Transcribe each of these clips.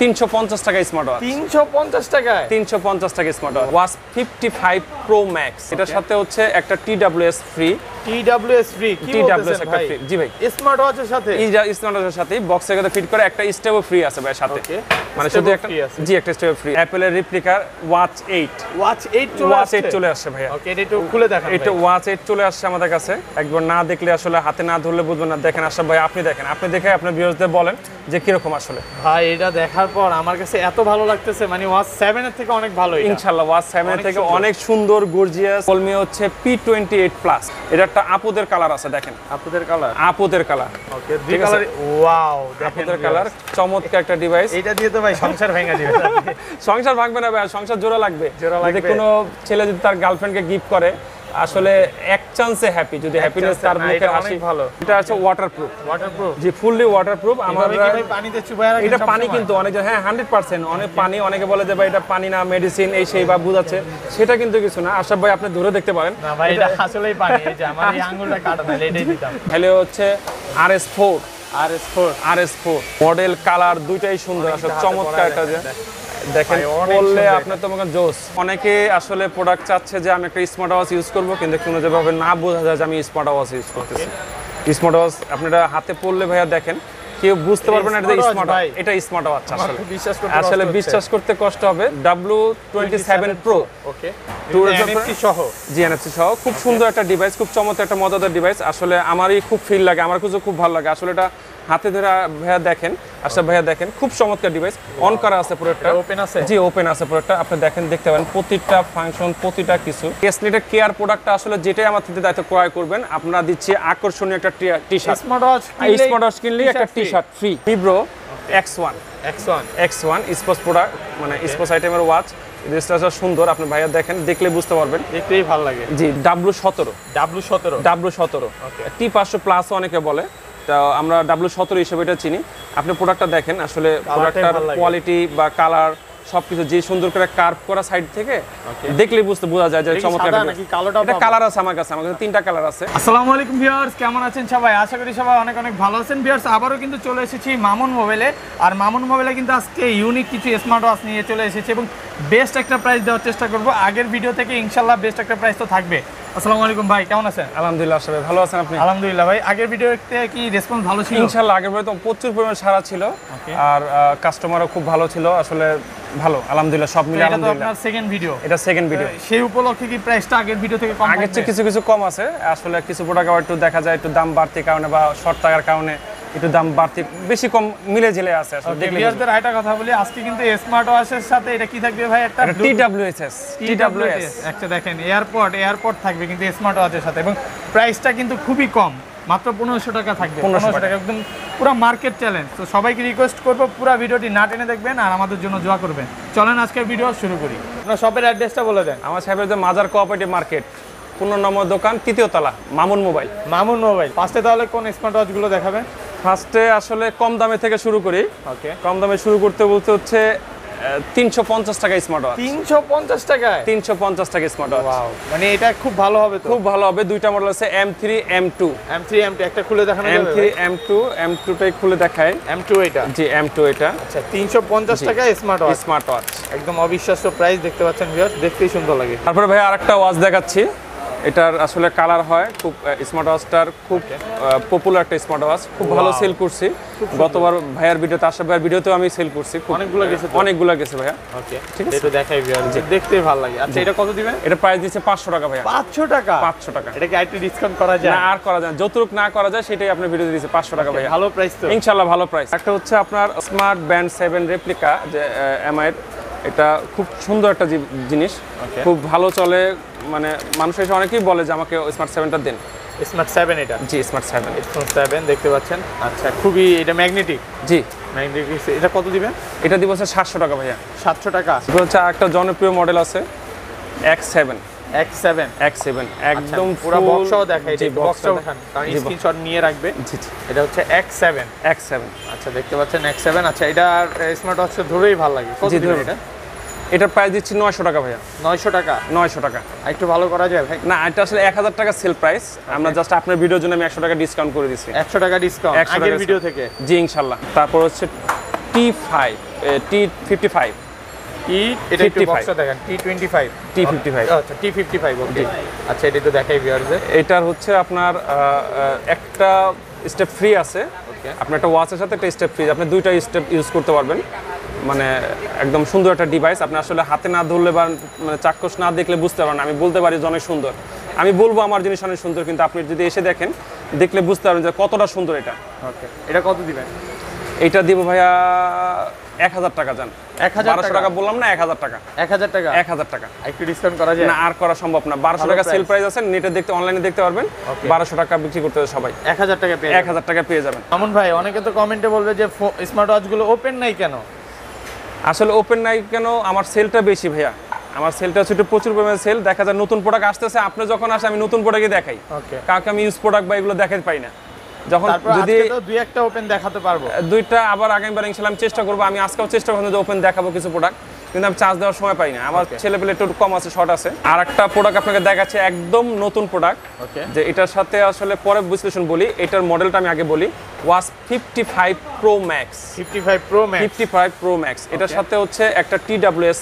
350 টাকা smart watch 350 টাকা 350 টাকা স্মার্ট ওয়াচ 55 প্রো ম্যাক্স এটার সাথে হচ্ছে একটা TWS ফ্রি কি TWS একটা ফ্রি জি ভাই স্মার্ট ওয়াচের সাথে এই স্মার্ট ওয়াচের সাথে বক্সের সাথে ফিট করে একটা স্টেবও ফ্রি আছে ভাই সাথে মানে শুধু একটা জি একটা স্টেবও ফ্রি Apple এর রেপ্লিকা ওয়াচ 8 চলে আসছে ভাই ওকে এটা একটু খুলে দেখান এটা ওয়াচ 8 চলে আসছে আমাদের কাছে একবার না দেখলে আসলে হাতে না ধরলে বুঝবেন না দেখেন আশা ভাই আপনি দেখে আপনার ভিউয়ারদের বলেন যে কি রকম আসলে ভাই এটা দেখা পর আমার কাছে এত ভালো লাগতেছে মানে ওয়াচ 7 এর থেকে অনেক ভালো এটা ইনশাআল্লাহ ওয়াচ 7 এর থেকে অনেক সুন্দর গর্জিয়াস Polmio হচ্ছে P28 Plus এটা একটা আপুদের কালার আছে দেখেন আপুদের কালার ওকে দুই কালার ওয়াও আপুদের কালার চমৎকার একটা ডিভাইস এটা দিয়ে তো ভাই সংসার ভাঙা যাবে সংসার ভাঙবে না ভাই সংসার জোড়া লাগবে যদি কোনো ছেলে যদি তার গার্লফ্রেন্ডকে গিফট করে আসলে এক চান্সে হ্যাপি যদি হ্যাপিনেস তার মুখে আসে ভালো এটা আছে ওয়াটারপ্রুফ জি ফুললি ওয়াটারপ্রুফ আমরা কি পানিতে চুবায় রাখি এটা পানি কিন্তু অনেক হ্যাঁ 100% অনেক পানি অনেকে বলে যে ভাই এটা পানি না মেডিসিন এই সেই বা বুঝাচ্ছে সেটা কিন্তু কিছু না আশরাফ ভাই আপনি ধরে দেখতে পারেন না ভাই এটা আসলেই পানি এই যে আমার এই আঙ্গুলটা কাটা না এটাই দিতাম তাহলে হচ্ছে RS4 মডেল কালার দুইটাই সুন্দর আসলে চমৎকার এটা যে দেখেন বললে আপনার তো মনে জোস অনেকে আসলে প্রোডাক্ট চাচ্ছে যে আমি একটা স্মার্ট ওয়াচ ইউজ করব কিন্তু কোনো যেভাবে না বোঝা যায় যে আমি স্মার্ট ওয়াচ ইউজ করতেছি স্মার্ট ওয়াচ আপনারা হাতে পড়লে ভাইয়া দেখেন কেউ বুঝতে পারবে না এটা স্মার্ট ওয়াচ আসলে বিশ্বাস করতে কষ্ট হবে W27 Pro ওকে জি NFC সহ খুব সুন্দর একটা ডিভাইস খুব চমৎকার একটা মজাদার ডিভাইস আসলে আমারই খুব ফিল লাগে আমার কাছে খুব ভালো লাগে আসলে এটা হাতে ধরে ভাইয়া দেখেন আশরাফ ভাইয়া দেখেন খুব চমৎকার ডিভাইস অন করা আছে পুরোটা ওপেন আছে জি ওপেন আছে পুরোটা আপনি দেখতে পারেন প্রত্যেকটা ফাংশন প্রত্যেকটা কিছু এসলিটা কেয়ার প্রোডাক্টটা আসলে যেটাই আমার থেকে দায়িত্ব ক্রয় করবেন আপনারা দিচ্ছি আকর্ষণীয় একটা টি-শার্ট স্মার্ট ওয়াচ কিনলে একটা T-shirt free Mibro X1 sports product মানে স্পোর্টস আইটেমের ওয়াচ রেজিস্ট্রেশন সুন্দর আপনি ভাইয়া দেখেন দেখলে বুঝতে পারবেন দেখতেই ভালো লাগে জি W17 ওকে T500 প্লাস অনেকে বলে আমরা W17 হিসেবে এটা চিনি আপনি প্রোডাক্টটা দেখেন আসলে প্রোডাক্টটার কোয়ালিটি বা কালার সবকিছু যে সুন্দর করে কার্ভ করা সাইড থেকে দেখলে বোঝা যায় যে চমৎকার এটা কালার আছে আমার কাছে তিনটা কালার আছে আসসালামু আলাইকুম ভিউয়ার্স কেমন আছেন সবাই আশা করি সবাই অনেক ভালো আছেন ভিউয়ার্স আবারও কিন্তু চলে এসেছি মামুন মোবাইলে আর মামুন মোবাইলে কিন্তু আজকে ইউনিক কিছু স্মার্ট ওয়াচ নিয়ে চলে এসেছি এবং বেস্ট একটা প্রাইস দেওয়ার চেষ্টা করব আগের ভিডিও থেকে ইনশাআল্লাহ বেস্ট একটা প্রাইস তো থাকবে আসসালামু আলাইকুম ভাই কেমন আছেন আলহামদুলিল্লাহ সবাই ভালো আছেন আপনি আলহামদুলিল্লাহ ভাই আগের ভিডিওতে কি রেসপন্স ভালো ছিল ইনশাআল্লাহ আগের ভিডিওতে প্রচুর পরিমাণ সাড়া ছিল আর কাস্টমারও খুব ভালো ছিল আসলে ভালো আলহামদুলিল্লাহ সব মিলে আলহামদুলিল্লাহ এটা আপনার সেকেন্ড ভিডিও সেই উপলক্ষে কি প্রাইসটা আগের ভিডিও থেকে কম আছে আগের চেয়ে কিছু কম আছে আসলে কিছু প্রোডাক্ট আবার একটু দেখা যায় একটু দাম বাড়তির কারণে বা শর্ট থাকার কারণে একটু দাম বাড়তি বেশি কম মিলে ঝেলে আছে আসলে ভিউয়ারদের আইটা কথা বলি আজকে কিন্তু স্মার্ট ওয়াচের সাথে এটা কি থাকবে ভাই একটা TWS একটা দেখেন এয়ারপড থাকবে কিন্তু স্মার্ট ওয়াচের সাথে এবং প্রাইসটা কিন্তু খুবই কম মাত্র 1500 টাকা থাকবে 1500 টাকা একদম পুরো মার্কেট চ্যালেঞ্জ তো সবাইকে রিকোয়েস্ট করব পুরো ভিডিওটি না টেনে দেখবেন আর আমাদের জন্য দোয়া করবেন চলেন আজকের ভিডিও শুরু করি আপনারা শপের অ্যাড্রেসটা বলে দেন আমার শপের যে মাজার কোঅপারেটিভ মার্কেট 15 নম্বর দোকান 3য় তলা মামুন মোবাইল ফার্স্টে তাহলে কোন স্মার্ট ওয়াচ গুলো দেখাবেন ফার্স্টে আসলে কম দামে থেকে শুরু করি ওকে কম দামে শুরু করতে বলতে হচ্ছে 350 টাকা স্মার্ট ওয়াচ 350 টাকা স্মার্ট ওয়াচ ওয়াও মানে এটা খুব ভালো হবে দুইটা মডেল আছে M3 M2 একটা খুলে দেখানো যাবে M3 M2টাই খুলে দেখায় M2 এটা আচ্ছা 350 টাকা স্মার্ট ওয়াচ একদম অবিশ্বাস্য প্রাইস দেখতে পাচ্ছেন ভিউয়ার্স দেখতেই সুন্দর লাগে তারপরে ভাই আরেকটা ওয়াচ দেখাচ্ছি এটার আসলে কালার হয় খুব স্মার্ট ওয়াচটার খুব পপুলার একটা স্মার্ট ওয়াচ খুব ভালো সেল করছি গতবার ভাইয়ার ভিডিওতে আশরাফ ভাইয়ার ভিডিওতেও আমি সেল করছি অনেকগুলো গেছে ভাইয়া ওকে ঠিক আছে এটা দেখাই ভিউয়ারদের দেখতে ভালো লাগে আচ্ছা এটা কত দিবেন এটা প্রাইস দিয়েছে 500 টাকা ভাইয়া 500 টাকা এটা কি আইটি ডিসকাউন্ট করা যায় না আর করা যায় যতটুক না করা যায় সেটাই আপনি ভিডিওতে দিয়েছে 500 টাকা ভাইয়া ভালো প্রাইস তো ইনশাআল্লাহ ভালো প্রাইস একটা হচ্ছে আপনার স্মার্ট ব্যান্ড 7 রেপ্লিকা যে এমআই এটা খুব সুন্দর একটা জিনিস খুব ভালো চলে মানে মানুষ এসে অনেকেই বলে যে আমাকে স্মার্ট 7টা দেন স্মার্ট 7 এটা জি স্মার্ট 7 দেখতে পাচ্ছেন আচ্ছা খুবই এটা ম্যাগনেটিক এটা কত দিবেন এটা দিব 700 টাকা ভাইয়া 700 টাকা এটা হচ্ছে একটা জনপ্রিয় মডেল আছে X7 একদম পুরো বক্সও দেখাই এই বক্সটা উঠান কারণ স্ক্রিনশট নিয়ে রাখবে জি জি এটা হচ্ছে X7 আচ্ছা দেখতে পাচ্ছেন X7 আচ্ছা এটা স্মার্ট ওয়াচে ধরেই ভালো লাগে কত দিবেন এটা এটা প্রাইস দিচ্ছি 900 টাকা ভাইয়া 900 টাকা একটু ভালো করা যায় ভাই না এটা আসলে 1000 টাকা সেল প্রাইস আমরা জাস্ট আপনার ভিডিওর জন্য আমি 100 টাকা ডিসকাউন্ট করে দিয়েছি 100 টাকা ডিসকাউন্ট আগের ভিডিও থেকে জি ইনশাআল্লাহ তারপর হচ্ছে T55 T25 T55 ওকে আচ্ছা এটা তো দেখাই ভিউয়ারস এটা হচ্ছে আপনার একটা স্টেপ ফ্রি আছে ওকে আপনি একটা ওয়াচের সাথে একটা স্টেপ ফ্রি আপনি দুইটা স্টেপ ইউজ করতে পারবেন মানে একদম সুন্দর একটা ডিভাইস আপনি আসলে হাতে না ধরলে বা মানে চাক্ষুষ না দেখলে বুঝতে পারবেন আমি বলতে পারি অনেক সুন্দর আমি বলবো আমার জিনিস অনেক সুন্দর কিন্তু আপনি যদি এসে দেখেন দেখলে বুঝতে পারবেন যে কতটা সুন্দর এটা ওকে এটা কত দিবেন এটা দিব ভাইয়া 1000 টাকা জান 1200 টাকা বললাম না 1000 টাকা 1000 টাকা 1000 টাকা একটু ডিসকাউন্ট করা যায় না আর করা সম্ভব না 1200 টাকা সেল প্রাইস আছে নেটে দেখতে অনলাইনে দেখতে পারবেন 1200 টাকা বিক্রি করতে সবাই 1000 টাকা পেয়ে যাবেন মামুন ভাই অনেকে তো কমেন্টে বলবে যে স্মার্ট ওয়াচ গুলো ওপেন নাই কেন আসলে ওপেন নাই কেন আমার সেলটা বেশি ভাইয়া আমার সেলটা ছোট প্রচুর পরিমাণে সেল দেখা যায় নতুন প্রোডাক্ট আসতেছে আপনি যখন আসে আমি নতুন প্রোডাক্টই দেখাই কাকে আমি ইউজ প্রোডাক্ট বা এগুলো দেখাতে পাই না যখন যদি দুই একটা ওপেন দেখাতে পারবো দুইটা আবার আগামীবার ইনশাআল্লাহ আমি চেষ্টা করব আমি আজকেও চেষ্টা করব যে ওপেন দেখাবো কিছু প্রোডাক্ট কিন্তু আমি চার্জ দেওয়ার সময় পাই না আমার ছেলেপেলে একটু কম আছে শর্ট আছে আর একটা প্রোডাক্ট আপনাকে দেখাচ্ছি একদম নতুন প্রোডাক্ট যে এটার সাথে আসলে পরে বিশ্লেষণ বলি এটার মডেলটা আমি আগে বলি ওয়াচ 55 Pro Max এটার সাথে হচ্ছে একটা TWS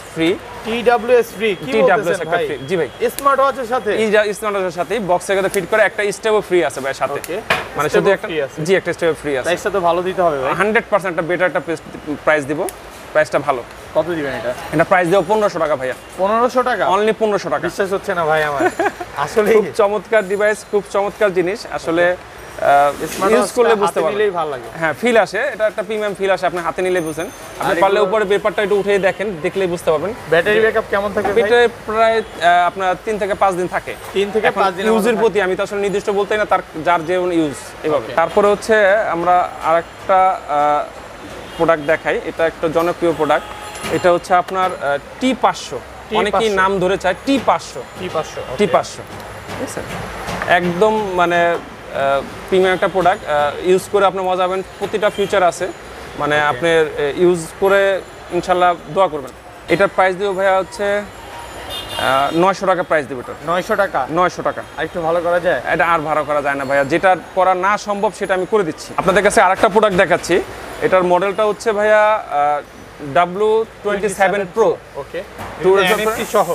একটা ফ্রি জি ভাই স্মার্ট ওয়াচের সাথে এই স্মার্ট ওয়াচের সাথে বক্সের সাথে ফিট করে একটা স্টেপও ফ্রি আছে ভাই সাথে মানে শুধু একটা জি একটা স্টেপ ফ্রি আছে প্রাইসটা তো ভালো দিতে হবে ভাই 100% একটা বেটার একটা প্রাইস দিব প্রাইসটা ভালো কত দিবেন এটা এটা প্রাইস দেব 1500 টাকা ভাইয়া 1500 টাকা অনলি 1500 টাকা বিশ্বাস হচ্ছে না ভাই আমার আসলে খুব চমৎকার ডিভাইস খুব চমৎকার জিনিস আসলে ইউজ করলে বুঝতে পারলেই ভালো লাগে হ্যাঁ ফিল আসে এটা একটা প্রিমিয়াম ফিল আসে আপনি হাতে নিলে বুঝেন আপনি পারলে উপরে পেপারটা একটু উঠিয়ে দেখেন দেখলেই বুঝতে পারবেন ব্যাটারি ব্যাকআপ কেমন থাকে ব্যাটারি প্রায় আপনার 3 থেকে 5 দিন থাকে 3 থেকে 5 দিন ইউজের প্রতি আমি তো আসলে নির্দিষ্ট বলতেই না তার যার যে ইউজ এভাবে তারপরে হচ্ছে আমরা আরেকটা প্রোডাক্ট দেখাই এটা একটা জনপ্রিয় প্রোডাক্ট এটা হচ্ছে আপনার T500 অনেকেই নাম ধরে চায় T500 ঠিক আছে একদম মানে প্রিমিয়াম একটা প্রোডাক্ট ইউজ করে আপনি মজা পাবেন প্রতিটা ফিচার আছে মানে আপনি ইউজ করে ইনশাআল্লাহ দোয়া করবেন এটার প্রাইস দেব ভাইয়া হচ্ছে 900 টাকা প্রাইস দেব এটা 900 টাকা আর একটু ভালো করা যায় এটা আর ভালো করা যায় না ভাইয়া যেটা করা না সম্ভব সেটা আমি করে দিচ্ছি আপনাদের কাছে আরেকটা প্রোডাক্ট দেখাচ্ছি এটার মডেলটা হচ্ছে ভাইয়া W27 Pro ওকে NFC সহ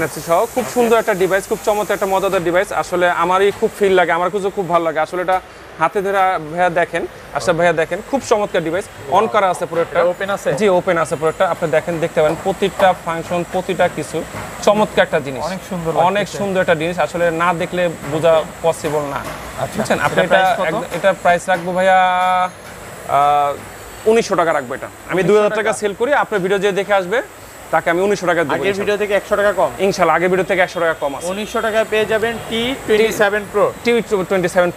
NFC সহ খুব সুন্দর একটা ডিভাইস খুব চমৎকার একটা মজাদার ডিভাইস আসলে আমারই খুব ফিল লাগে আমার কাছে খুব ভালো লাগে আসলে এটা হাতে ধরে ভাইয়া দেখেন আচ্ছা ভাইয়া দেখেন খুব চমৎকার ডিভাইস অন করা আছে প্রোডাক্টটা ওপেন আছে জি ওপেন আছে প্রোডাক্টটা আপনি দেখেন দেখতে পারেন প্রতিটা ফাংশন প্রতিটা কিছু চমৎকার একটা জিনিস অনেক সুন্দর একটা জিনিস আসলে না দেখলে বোঝা পসিবল না বুঝছেন আপনি এটা প্রাইস রাখবো ভাইয়া 1900 টাকা রাখবো এটা আমি 2000 টাকা সেল করি আপনার ভিডিও যে দেখে আসবে তাকে আমি 1900 টাকা দেব আগের ভিডিও থেকে 100 টাকা কম ইনশাআল্লাহ আগের ভিডিও থেকে 100 টাকা কম আছে 1900 টাকায় পেয়ে যাবেন T27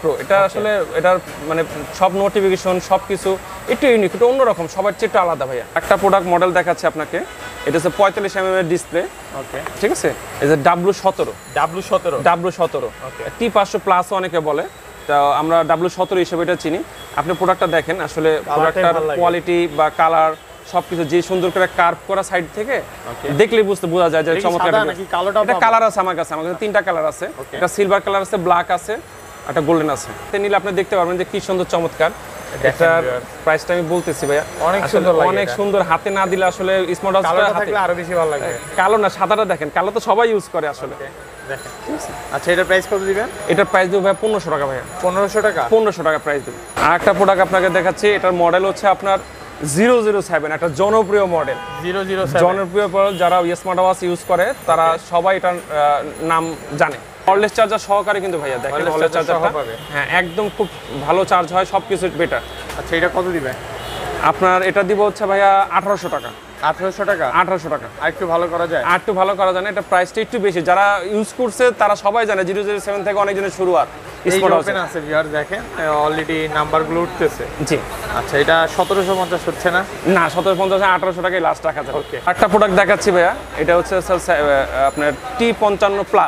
Pro এটা আসলে এটার মানে সব নোটিফিকেশন সবকিছু একটু ইউনিক এটা অন্যরকম সবার চেয়ে একটু আলাদা ভাইয়া একটা প্রোডাক্ট মডেল দেখাচ্ছি আপনাকে এটা হচ্ছে 45 mm এর ডিসপ্লে ওকে ঠিক আছে এটা W17 ওকে T500 প্লাস অনেকে বলে তো আমরা W17 হিসেবে এটা চিনি আপনি প্রোডাক্টটা দেখেন আসলে প্রোডাক্টটার কোয়ালিটি বা কালার সবকিছু যে সুন্দর করে কার্ভ করা সাইড থেকে দেখলে বোঝা যায় যে চমৎকার এটা কালার আছে আমার কাছে তিনটা কালার আছে এটা সিলভার কালার আছে ব্ল্যাক আছে একটা গোল্ডেন আছে তে নিলে আপনি দেখতে পারবেন যে কি সুন্দর চমৎকার এটার প্রাইসটা আমি বলতেছি ভাইয়া অনেক সুন্দর হাতে না দিলে আসলে স্মার্ট ওয়াচটা হাতে আরো বেশি ভালো লাগে কালো না সাদাটা দেখেন কালো তো সবাই ইউজ করে আসলে দেখেন আচ্ছা এটার প্রাইস কত দিবেন এটার প্রাইস দেব ভাই 1500 টাকা ভাইয়া 1500 টাকা প্রাইস দেব আর একটা প্রোডাক্ট আপনাকে দেখাচ্ছি এটার মডেল হচ্ছে আপনার 007 একটা জনপ্রিয় মডেল 007 জনপ্রিয় যারা স্মার্ট ওয়াচ ইউজ করে তারা সবাই এটার নাম জানে ওয়্যারলেস চার্জার সহকারে কিন্তু ভাইয়া দেখেন ওয়্যারলেস চার্জারটা হ্যাঁ একদম খুব ভালো চার্জ হয় সবকিছু বেটার আচ্ছা এটা কত দিবেন আপনার এটা দিব হচ্ছে ভাইয়া 1800 টাকা আর একটু ভালো করা যায় এটা প্রাইসটা একটু বেশি যারা ইউজ করছে তারা সবাই জানে 007 থেকে অনেক জনের শুরু আর স্মার্ট ওপেন আছে ভিউয়ার দেখেন অলরেডি নাম্বার গুলো উঠতেছে জি আচ্ছা এটা 1750 হচ্ছে না 1750 1800 টাকায় লাস্ট রাখা যাবে ওকে একটা প্রোডাক্ট দেখাচ্ছি ভাইয়া এটা হচ্ছে আপনার T55 Plus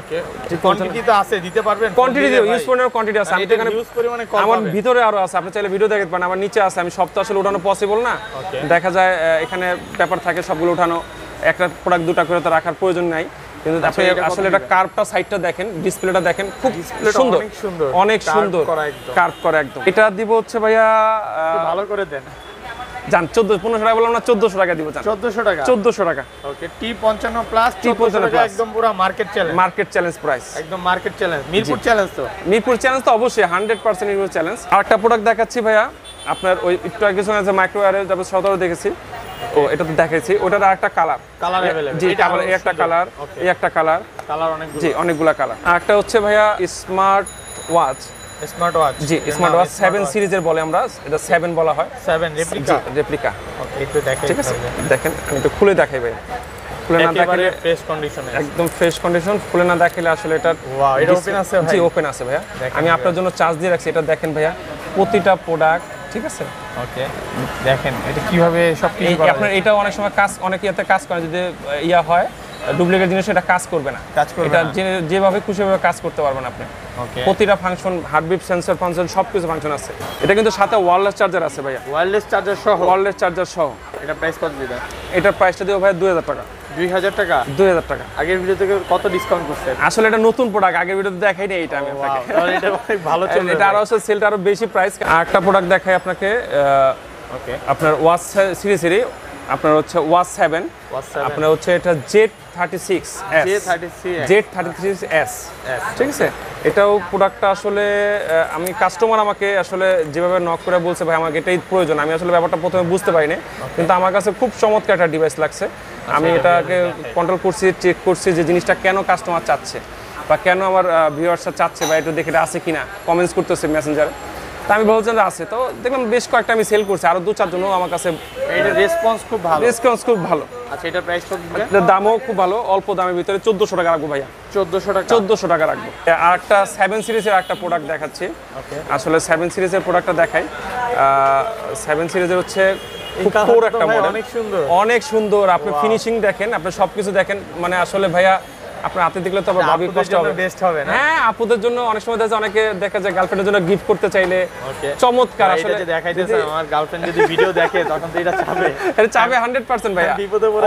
ওকে কোয়ান্টিটি তো আছে দিতে পারবেন কোয়ান্টিটি ইউজ করার কোয়ান্টিটি আছে আমি এখানে ইউজ করি মানে আমার ভিতরে আরো আছে আপনি চাইলে ভিডিও দেখতে পারেন আমার নিচে আছে আমি সব তো আসলে ওঠানো পসিবল না দেখা যায় এখানে পেপার থাকে সবগুলো ওঠানো একটা প্রোডাক্ট দুটো করে তো রাখার প্রয়োজন নাই কিন্তু আপনি আসলে এটা কার্ভটা সাইডটা দেখেন, ডিসপ্লেটা দেখেন, খুব সুন্দর, অনেক সুন্দর কার্ভ করা একদম। এটা দিব হচ্ছে ভাইয়া ভালো করে দেন জান 1400 টাকা বললাম না, 1400 টাকা দিব জান, 1400 টাকা 1400 টাকা ওকে। T55 প্লাস 1400 টাকা একদম পুরো market challenge, market challenge price একদম, মার্কেট চ্যালেঞ্জ, মিরপুর চ্যালেঞ্জ তো, মিরপুর চ্যালেঞ্জ তো অবশ্যই 100% মিরপুর চ্যালেঞ্জ। আরেকটা প্রোডাক্ট দেখাচ্ছি ভাইয়া আপনার, ওই একটু আগে শুনে আছে মাইক্রো আর যাব 17 দেখেছি, ও এটা তো দেখাইছি, ওটার আরেকটা কালার, কালার अवेलेबल জি, একটা কালার, এই একটা কালার, কালার অনেকগুলো জি, অনেকগুলা কালার। আরেকটা হচ্ছে ভাইয়া স্মার্ট ওয়াচ, স্মার্ট ওয়াচ জি, স্মার্ট ওয়াচ 7 সিরিজের বলে আমরা, এটা 7 বলা হয়, 7 রেপ্লিকা, রেপ্লিকা ওকে। একটু দেখেন, ঠিক আছে দেখেন, আমি একটু খুলে দেখাই ভাই, খুলে না দেখালে ফ্রেশ কন্ডিশনে একদম ফ্রেশ কন্ডিশন, খুলে না দেখালে আসলে এটা ওয়াও, এটা ওপেন আছে ভাই, জি ওপেন আছে ভাইয়া, আমি আপনার জন্য চার্জ দিয়ে রাখছি। এটা দেখেন ভাইয়া প্রতিটা প্রোডাক্ট, ঠিক আছে ওকে। দেখেন এটা কিভাবে সবকিছু আপনার, এটা অনেক সময় কাজ, অনেক ইয়াতে কাজ করে, যদি ইয়া হয় ডুপ্লিকেট জিনিস এটা কাজ করবে না, এটা যেভাবে খুশি ভাবে কাজ করতে পারবেন আপনি ওকে। প্রতিটা ফাংশন, হার্টবিট সেন্সর ফাংশন, সবকিছু ফাংশন আছে। এটা কিন্তু সাথে ওয়্যারলেস চার্জার আছে ভাইয়া, ওয়্যারলেস চার্জার সহ, ওয়্যারলেস চার্জার সহ। এটা প্রাইস কত দিবেন? এটা প্রাইসটা দেব ভাই 2000 টাকা, 2000 টাকা 2000 টাকা। আগের ভিডিও থেকে কত ডিসকাউন্ট করছেন? আসলে এটা নতুন প্রোডাক্ট, আগের ভিডিওতে দেখাই নাই এটা আমি আপনাকে, তাহলে এটা ভাই ভালো চলে, এটা আরো সেলটা আরো বেশি প্রাইস। আরেকটা প্রোডাক্ট দেখাই আপনাকে ওকে, আপনার ওয়াচ সিরিজেরই আপনার হচ্ছে Y7, আপনার হচ্ছে এটা Z36S, Z36S ঠিক আছে। এটাও প্রোডাক্টটা আসলে আমি, কাস্টমার আমাকে আসলে যেভাবে নক করে বলছে ভাই আমাকে এটাই প্রয়োজন, আমি আসলে ব্যাপারটা প্রথমে বুঝতে পারিনি, কিন্তু আমার কাছে খুব চমৎকার একটা ডিভাইস লাগছে। আমি এটাকে কন্ট্রোল করছি, চেক করছি যে জিনিসটা কেন কাস্টমার চাচ্ছে বা কেন আমার ভিউয়ার্সরা চাচ্ছে বা একটু দেখে এটা আছে কিনা, কমেন্টস করতেছে মেসেঞ্জারে, তা আমি বলছিলাম আছে, তো দেখলাম বেশ কয়েকটা আমি সেল করছি, আরো 2-4 জন আমার কাছে রেসপন্স খুব ভালো, রেসপন্স খুব ভালো। আচ্ছা এটা প্রাইস কত দিবেন? এর দামও খুব ভালো, অল্প দামের ভিতরে 1400 টাকা রাখবো ভাইয়া, 1400 টাকা 1400 টাকা রাখবো। আর একটা 7 সিরিজের একটা প্রোডাক্ট দেখাচ্ছি ওকে, আসলে 7 সিরিজের প্রোডাক্টটা দেখাই। 7 সিরিজের হচ্ছে কোর একটা মডেল, অনেক সুন্দর, অনেক সুন্দর। আপনি ফিনিশিং দেখেন, আপনি সবকিছু দেখেন, মানে আসলে ভাইয়া আপনার হাতে দেখলে তো আবার ভাবি কষ্ট হবে, বেস্ট হবে না? হ্যাঁ আপুদের জন্য অনেক সময় দেখা যায়, অনেকে দেখা যায় গার্লফ্রেন্ডের জন্য গিফট করতে চাইলে চমৎকার। আসলে এটা দেখাইতেছে আমার গার্লফ্রেন্ড, যদি ভিডিও দেখে তখন তো এটা চাবে, এটা চাবে 100% ভাইয়া।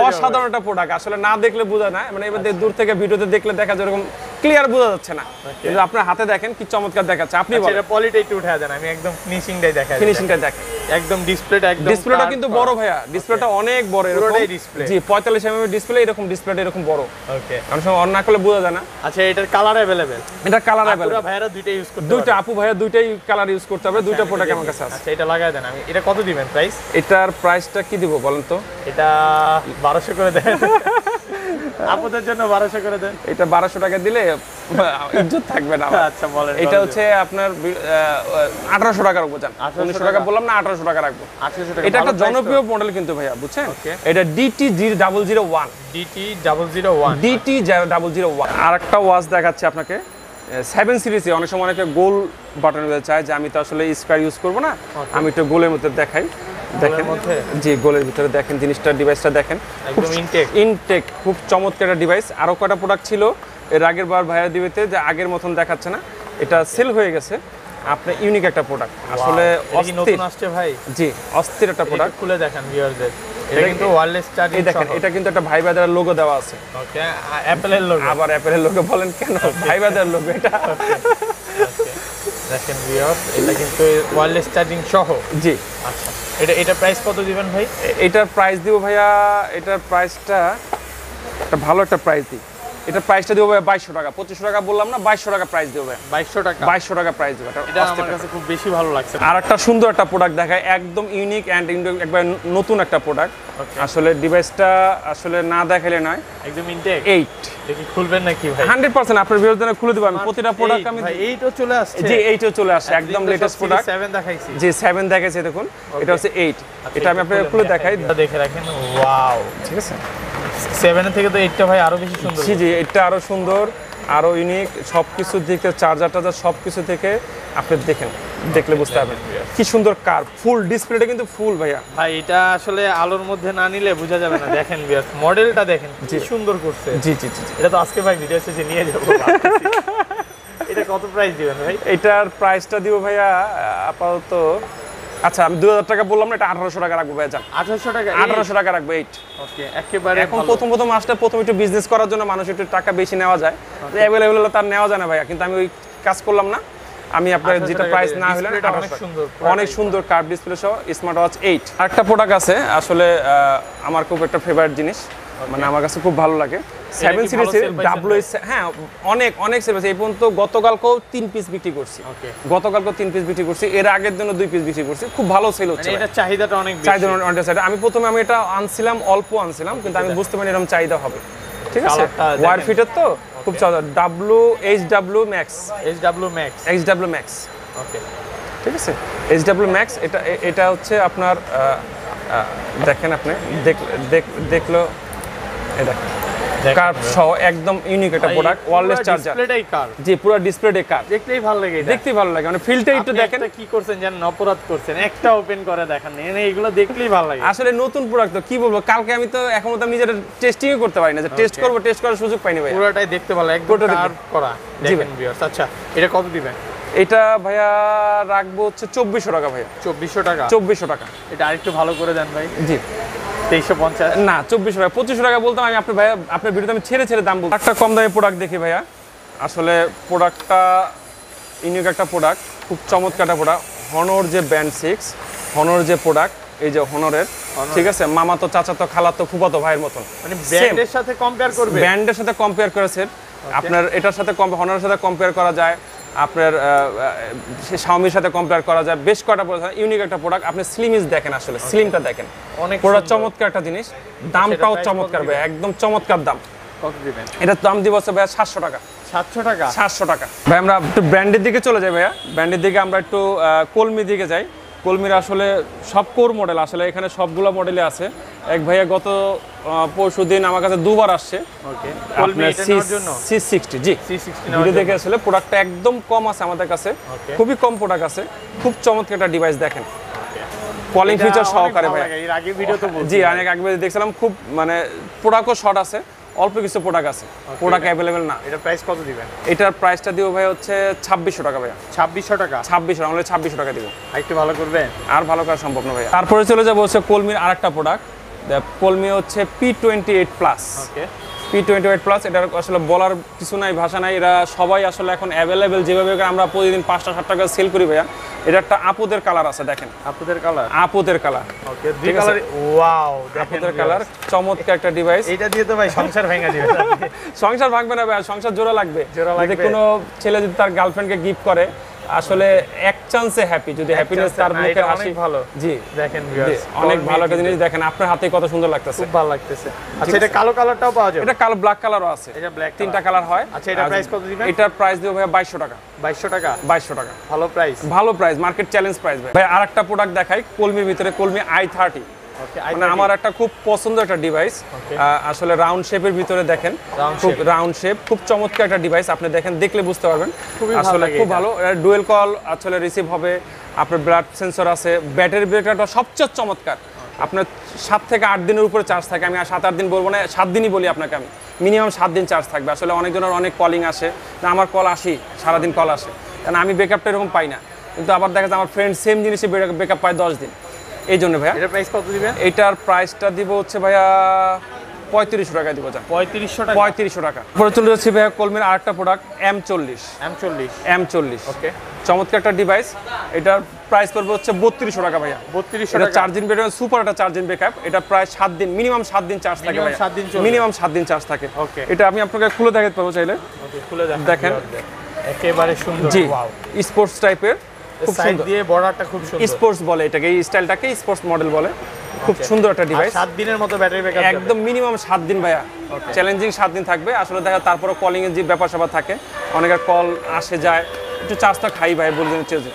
অসাধারণ একটা প্রোডাক্ট, আসলে না দেখলে বোঝা যায়, মানে এবারে দূর থেকে ভিডিওতে দেখলে দেখা যায় এরকম ক্লিয়ার বোঝা যাচ্ছে না, কিন্তু আপনার হাতে দেখেন কি চমৎকার দেখাচ্ছে। আপনি বলেন এটা পলিটা একটু উঠায় দেন, আমি একদম ফিনিশিংটাই দেখাই, ফিনিশিংটা দেখেন একদম, ডিসপ্লেটা একদম, ডিসপ্লেটা কিন্তু বড় ভাইয়া, ডিসপ্লেটা অনেক বড়, এরকম ডিসপ্লে জি 45 এমএম ডিসপ্লে, এরকম ডিসপ্লেটা এরকম বড় ওকে, অন না করলে বোঝা যায় না। আচ্ছা এটার কালার अवेलेबल, এটা কালার अवेलेबल, আপুরা ভাইরা দুইটা ইউজ করতে, দুইটা আপু ভাইয়া দুইটাই কালার ইউজ করতে হবে, দুইটা প্রোডাক্ট আমার কাছে আছে। আচ্ছা এটা লাগায় দেন, আমি এটা কত দিবেন প্রাইস? এটার প্রাইসটা কি দিব বলেন তো? এটা 1200 করে দেন, আপুদের জন্য 1200 করে দেন, এটা 1200 টাকা দিলে ইজ্জত থাকবে না। আচ্ছা বলেন, এটা হচ্ছে আপনার 1800 টাকার উপর যান, 1900 টাকা বললাম না, 1800 টাকা রাখবো, 1800 টাকা। এটা একটা জনপ্রিয় মডেল কিন্তু ভাইয়া, বুঝছেন, এটা DT0001, DT0001, DT0001। আরেকটা ওয়াচ দেখাচ্ছি আপনাকে 7 সিরিজে। অনেক সময় অনেকে গোল বাটন চায়, যে আমি তো আসলে স্কয়ার ইউজ করব না, আমি একটু গোলের মধ্যে দেখাই, দেখেন জি গোলের ভিতরে দেখেন জিনিসটা, ডিভাইসটা দেখেন একদম ইনটেক, ইনটেক খুব চমৎকার একটা ডিভাইস। আরও কটা প্রোডাক্ট ছিল এর আগের বার ভাইয়া দিবেতে, যে আগের মতন দেখাচ্ছে না, এটা সেল হয়ে গেছে। আপনি ইউনিক একটা প্রোডাক্ট, আসলে নতুন আসছে ভাই জি, অস্থির একটা প্রোডাক্ট, খুলে দেখেন ভিউয়ারদের। এটা কিন্তু ওয়্যারলেস চার্জ, এই দেখেন এটা কিন্তু একটা ভাই ব্রাদার লোগো দেওয়া আছে ওকে, অ্যাপল এর লোগো, আবার অ্যাপল এর লোগো বলেন কেন, ভাই ব্রাদার লোগো এটা ওকে। দেখেন ভিউয়ার এটা কিন্তু ওয়্যারলেস চার্জিং সহ জি। আচ্ছা এটা, এটা প্রাইস কত দিবেন ভাই? এটার প্রাইস দিব ভাইয়া, এটার প্রাইসটা একটা ভালো একটা প্রাইস দিই, এটা প্রাইসটা দেব ভাই 2200 টাকা, 2500 টাকা বললাম না, 2200 টাকা প্রাইস দেব ভাই, 2200 টাকা, 2200 টাকা প্রাইস দেব। এটা আমার কাছে খুব বেশি ভালো লাগছে। আর একটা সুন্দর একটা প্রোডাক্ট দেখায়, একদম ইউনিক এন্ড একবার নতুন একটা প্রোডাক্ট, আসলে ডিভাইসটা আসলে না দেখাইলে নয়, একদম ইনটেক 8। দেখি খুলবেন নাকি ভাই? 100% আপনার ভিউয়ারদের জন্য খুলে দেব আমি প্রতিটা প্রোডাক্ট। আমি ভাই 8ও চলে আসছে জি, 8ও চলে আসছে, একদম লেটেস্ট প্রোডাক্ট 7 দেখাইছি জি, 7 দেখাইছি দেখুন, এটা হচ্ছে 8। এটা আমি আপনাদের খুলে দেখাই, এটা দেখে রাখেন, ওয়াও ঠিক আছে। 7 থেকে তো 8টা ভাই আরো বেশি সুন্দর জি জি, এটা আরো সুন্দর, আরো ইউনিক সবকিছু দিকে, চার্জার টার্জার সবকিছু থেকে আপনি দেখেন, দেখলে বুঝতে পারবেন কি সুন্দর কার্ভ, ফুল ডিসপ্লেটা কিন্তু ফুল ভাইয়া। ভাই এটা আসলে আলোর মধ্যে না নিলে বোঝা যাবে না, দেখেন ভিউয়ার্স মডেলটা দেখেন কি সুন্দর করছে জি জি জি। এটা তো আজকে ভাই ভিডিও শেষে নিয়ে যাব। এটা কত প্রাইস দিবেন ভাই? এটার প্রাইসটা দিব ভাইয়া আপাতত আচ্ছা আমি 2000 টাকা বললাম না, এটা 1800 টাকা রাখবো ভাই। 1800 টাকা রাখবো। ওকে, একেবারে এখন প্রথম আসলে প্রথম একটু বিজনেস করার জন্য মানুষ একটু টাকা বেশি নেওয়া যায়, অ্যাভেলেবল তার নেওয়া যায় না ভাইয়া, কিন্তু আমি ওই কাজ করলাম না। আমি আপনার যেটা প্রাইস না হলো, অনেক সুন্দর কার্ভ ডিসপ্লে সহ স্মার্ট ওয়াচ 8। আরেকটা প্রোডাক্ট আছে আসলে আমার খুব একটা ফেভারিট জিনিস, মানে আমার কাছে খুব ভালো লাগে 7 সিরিজের WS। হ্যাঁ অনেক অনেক সিরিজ এই পর্যন্ত গতকালকেও 3 পিস বিক্রি করছি। ওকে, গতকালকেও 3 পিস বিক্রি করছি, এর আগের দিনও 2 পিস বিক্রি করছি। খুব ভালো সেল হচ্ছে, মানে এটা চাহিদাটা অনেক বেশি। চাহিদা অনেক আছে। আমি প্রথমে আমি এটা আনছিলাম, অল্প আনছিলাম, কিন্তু আমি বুঝতে পারিনি এরকম চাহিদা হবে। ঠিক আছে, ওয়ার ফিটার তো খুব চাহিদা। HW Max। ওকে ঠিক আছে, HW Max এটা এটা হচ্ছে আপনার দেখেন, আপনি দেখলো এটা কার্ভ সহ একদম ইউনিক একটা প্রোডাক্ট। ওয়্যারলেস চার্জার, ডিসপ্লেটাই কার্ভ। জি, পুরো ডিসপ্লেটাই কার্ভ। দেখতেই ভালো লাগে, এটা দেখতেই ভালো লাগে। মানে ফিলটা একটু দেখেন, এটা কি করছেন জানেন, অপরাধ করছেন। একটা ওপেন করে দেখেন, এগুলো দেখলেই ভালো লাগে। আসলে নতুন প্রোডাক্ট তো কি বলবো, কালকে আমি তো এখনো তো নিজের টেস্টিংই করতে পারি না, যে টেস্ট করব টেস্ট করার সুযোগ পাইনি ভাই। পুরোটাই দেখতে ভালো, একদম কার্ভ করা। দেখেন ভিউয়ার্স। আচ্ছা, এটা কত দিবেন? এটা ভাইয়া রাখবো হচ্ছে 2400 টাকা ভাইয়া। 2400 টাকা। এটা আরেকটু ভালো করে দেন ভাই। জি, 2350 না 2400 টাকা, 2500 টাকা বলতাম আমি। আপনি ভাইয়া আপনার ভিডিওতে আমি ছেড়ে ছেড়ে দাম বলবো। একটা কম দামে প্রোডাক্ট দেখি ভাইয়া, আসলে প্রোডাক্টটা ইউনিক একটা প্রোডাক্ট, খুব চমৎকার একটা product. Honor J Band 6, Honor J প্রোডাক্ট। এই যে Honor's, ঠিক আছে, মামা তো চাচা তো খালা তো ফুফাতো ভাইয়ের মতন, মানে ব্র্যান্ডের সাথে কম্পেয়ার করবে। ব্র্যান্ডের সাথে কম্পেয়ার করেছেন আপনার, এটার সাথে Honor's সাথে কম্পেয়ার করা যায়, আপনার শাওমির সাথে কম্পেয়ার করা যায়। বেশ কটা ইউনিক একটা প্রোডাক্ট। আপনি স্লিমিস দেখেন, আসলে স্লিমটা দেখেন, অনেক পুরো চমৎকার একটা জিনিস। দামটাও চমৎকার ভাই, একদম চমৎকার দাম। কত দিবেন? এটা দাম দিব হচ্ছে ভাই 700 টাকা। 700 টাকা? 700 টাকা ভাই। আমরা একটু ব্র্যান্ডের দিকে চলে যাই ভাইয়া, ব্র্যান্ডের দিকে আমরা একটু কলমি দিকে যাই। কলমির আসলে সব কোর মডেল, আসলে এখানে সবগুলো মডেলে আছে। এক ভাইয়া গত পরশু দিন আমার কাছে দুবার আসছে। ওকে, কলমি এটা নেওয়ার জন্য C60। জি, C60 ভিডিও দেখে আসলে প্রোডাক্টটা একদম কম আছে আমাদের কাছে, খুবই কম প্রোডাক্ট আছে। খুব চমৎকার একটা ডিভাইস দেখেন, কলিং ফিচার সহকারে ভাই। এর আগে ভিডিও তো বলছি, জি অনেক আগে দেখছিলাম। খুব মানে প্রোডাক্টও শর্ট আছে, অল্প কিছু প্রোডাক্ট আছে, প্রোডাক্ট अवेलेबल না। এটা প্রাইস কত দিবেন? এটার প্রাইসটা দিও ভাই হচ্ছে 2600 টাকা ভাই। 2600 টাকা? 2600, আমরা 2600 টাকা দিব। আরেকটু ভালো করবেন? আর ভালো করা সম্ভব না ভাই। তারপরে চলে যাব হচ্ছে কলমির আরেকটা প্রোডাক্ট, Polmio হচ্ছে P28 Plus। ওকে, P28 Plus এটা আসলে বলার কিছু নাই, ভাষা নাই। এরা সবাই আসলে এখন अवेलेबल, যেভাবে আমরা প্রতিদিন 5-7 টাকা সেল করি ভাইয়া। এটা একটা আপুদের কালার আছে, দেখেন আপুদের কালার। ওকে, দুই কালার। ওয়াও, আপুদের কালার, চমৎকার একটা ডিভাইস। এটা দিয়ে তো ভাই সংসার ভাঙা যাবে। সংসার ভাঙবে না ভাই, সংসার জোড়া লাগবে। যদি কোনো ছেলে যদি তার গার্লফ্রেন্ডকে গিফট করে, আসলে এক চান্সে হ্যাপি, যদি হ্যাপিনেস তার মুখে আসে। ভালো। জি দেখেন ভিউয়ার্স, অনেক ভালো একটা জিনিস। দেখেন আপনার হাতে কত সুন্দর লাগতেছে, খুব ভালো লাগতেছে। আচ্ছা, এটা কালো কালারটাও পাওয়া যায়? এটা কালো, ব্ল্যাক কালারও আছে। এটা ব্ল্যাক, তিনটা কালার হয়। আচ্ছা, এটা প্রাইস কত দিবেন? এটা প্রাইস দেব ভাই 2200 টাকা। 2200 টাকা? 2200 টাকা। ভালো প্রাইস, ভালো প্রাইস, মার্কেট চ্যালেঞ্জ প্রাইস ভাই। ভাই আরেকটা প্রোডাক্ট দেখাই কলমির ভিতরে, কলমি I30। ওকে, মানে আমার একটা খুব পছন্দের একটা ডিভাইস। আসলে রাউন্ড শেপের ভিতরে দেখেন, খুব রাউন্ড শেপ, খুব চমৎকার একটা ডিভাইস। আপনি দেখেন, দেখলে বুঝতে পারবেন আসলে খুব ভালো। ডুয়েল কল আসলে রিসিভ হবে, আপনার ব্লাড সেন্সর আছে, ব্যাটারি ব্যাকআপটা সবচেয়ে চমৎকার। আপনার 7 থেকে 8 দিনের উপরে চার্জ থাকে। আমি আর 7-8 দিন বলবো না, 7 দিনই বলি আপনাকে আমি। মিনিমাম 7 দিন চার্জ থাকবে। আসলে অনেকজনের অনেক কলিং আসে, আমার কল আসি, সারাদিন কল আসে, কারণ আমি ব্যাকআপটা এরকম পাই না। কিন্তু আবার দেখা যায় আমার ফ্রেন্ড সেম জিনিসে ব্যাকআপ পায় 10 দিন। এই জন্য ভাইয়া এটার প্রাইস কত দিবেন? এটার প্রাইসটা দিব হচ্ছে ভাইয়া 3500 টাকা দিব। 3500 টাকা? 3500 টাকা। পরে চলে যাচ্ছি ভাইয়া কলমির আরেকটা প্রোডাক্ট M40। ওকে, চমৎকার একটা ডিভাইস। এটার প্রাইস পড়বে হচ্ছে 3200 টাকা ভাইয়া। 3200 টাকা। চার্জিং ব্যাটারি সুপার, এটা চার্জিং ব্যাকআপ। এটা প্রায় 7 দিন মিনিমাম, 7 দিন চার্জ থাকে ভাইয়া। মিনিমাম 7 দিন চার্জ থাকে। ওকে, এটা আমি আপনাকে খুলে দেখাতে পারবো চাইলে। ওকে, খুলে দেখেন, একেবারে সুন্দর। ওয়াও, স্পোর্টস টাইপের, খুব সুন্দর। দিয়ে বর্ডারটা খুব সুন্দর, স্পোর্টস বলে এটাকে, এই স্টাইলটাকে স্পোর্টস মডেল বলে। খুব সুন্দর একটা ডিভাইস। 7 দিনের মতো ব্যাটারি ব্যাকআপ একদম মিনিমাম 7 দিন ভাইয়া। চ্যালেঞ্জিং 7 দিন থাকবে আসলে। দেখা তারপরে কলিং এর যে ব্যাপার স্যাপার থাকে, অনেকের কল আসে যায়, একটু চার্জটা খাই ভাই বললেন চেঞ্জ।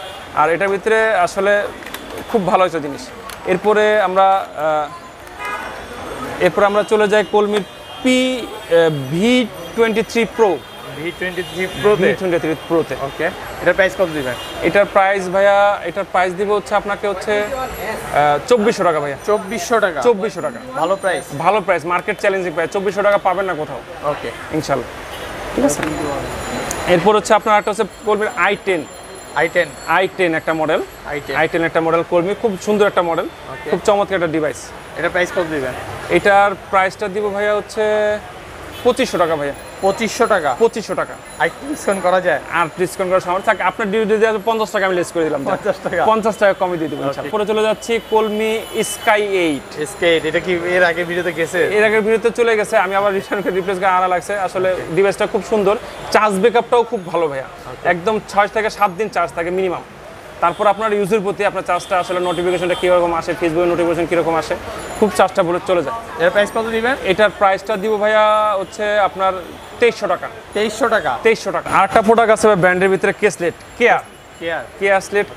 আর এটার ভিতরে আসলে খুব ভালো একটা জিনিস। এরপরে আমরা চলে যাই কলমির V23 Pro তে। ওকে, এটার প্রাইস কত দিবেন? এটার প্রাইস ভাইয়া, এটার প্রাইস দিব হচ্ছে আপনাকে হচ্ছে 2400 টাকা ভাইয়া। 2400 টাকা? 2400 টাকা। ভালো প্রাইস, ভালো প্রাইস, মার্কেট চ্যালেঞ্জিং প্রাইস। 2400 টাকা পাবেন না কোথাও। ওকে, ইনশাআল্লাহ, ঠিক আছে। এরপর হচ্ছে আপনার একটা হচ্ছে বলবেন I10। I10 I10 একটা মডেল I10 একটা মডেল কর্মী খুব সুন্দর একটা মডেল খুব চমৎকার একটা ডিভাইস এটা প্রাইস কত দিবেন এটার প্রাইসটা দিব ভাইয়া হচ্ছে 2500 টাকা ভাইয়া 2500 টাকা 2500 টাকা আর ডিসকাউন্ট করা যায় আর ডিসকাউন্ট করার সময় থাকে আপনার ডিউটি দিয়ে 50 টাকা আমি লেস করে দিলাম 50 টাকা কমই দিয়ে দিব ইনশাআল্লাহ পরে চলে যাচ্ছি কলমি স্কাই 8 স্কাই 8 এটা কি এর আগে ভিডিওতে গেছে এর আগে ভিডিওতে চলে গেছে আমি আবার রিটার্ন করে রিপ্লেস করে আনা লাগছে আসলে ডিভাইসটা খুব সুন্দর চার্জ ব্যাকআপটাও খুব ভালো ভাইয়া একদম 6 থেকে 7 দিন চার্জ থাকে মিনিমাম তারপর আপনার ইউজার প্রতি আপনার চার্জটা আসলে নোটিফিকেশনটা কি রকম আসে ফেসবুক নোটিফিকেশন কি রকম আসে খুব চার্জটা বলে চলে যায় এর প্রাইস কত দিবেন এটার প্রাইসটা দিব ভাইয়া হচ্ছে আপনার 2300 টাকা 2300 টাকা 2300 টাকা আরেকটা প্রোডাক্ট আছে ব্র্যান্ডের ভিতরে কেসলেট